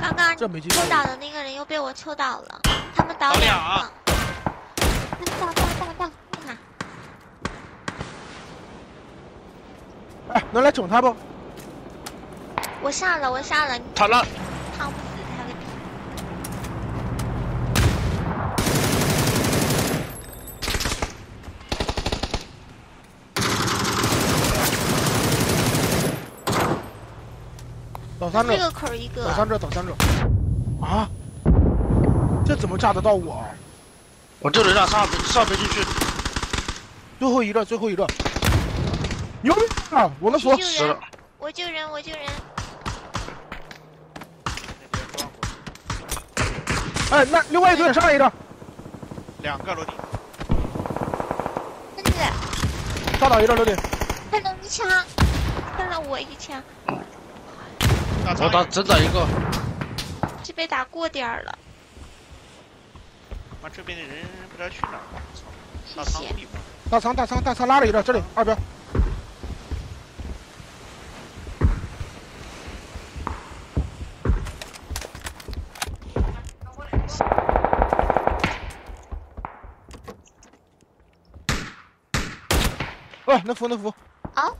刚刚抽倒的那个人又被我抽倒了，他们倒两个。倒！看。哎，能来整他不？我下了，我下了。躺了。烫不死他个逼！倒三个。这个口一个。倒三个。啊？这怎么炸得到我啊？我这人啊，上飞进去。最后一个。牛逼啊！我们锁死了。我救人。哎，那另外一队上来一个，两个楼顶，真的，炸倒一个楼顶，看到一枪，看到我一枪，我打真打一个，这被打过点了，妈这边的人不知道去哪儿了，操，大仓拉了一个，这里二边。哎，能扶！啊，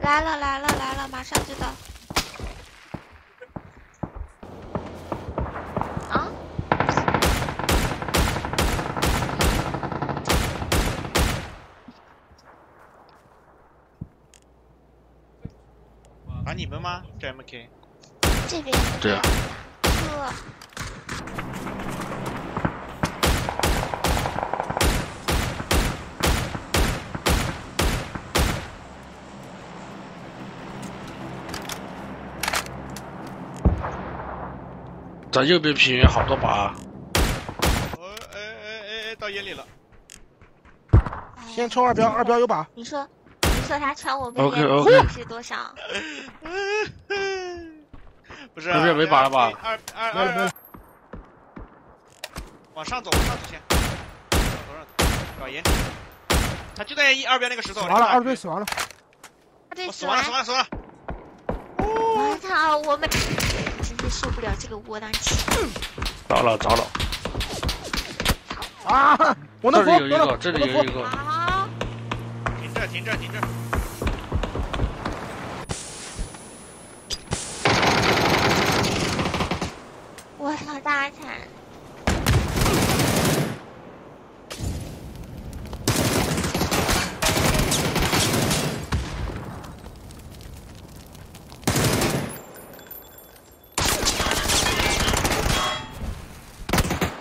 来了，马上就到。啊！打你们吗？这 MK。这边。对啊。哥。 咱右边平原好多把，哎，到眼里了。先抽二标有把。你说他抢我们烟雾是多少？不是，没把了吧？二，往上走先，找眼里。他就在二边那个石头。完了，二队死完了。我操，我们。 受不了这个窝囊气！着了！啊！我能扶，这里有一个。好，停这！我操，大惨！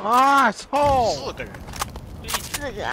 啊！操！四个人，四个。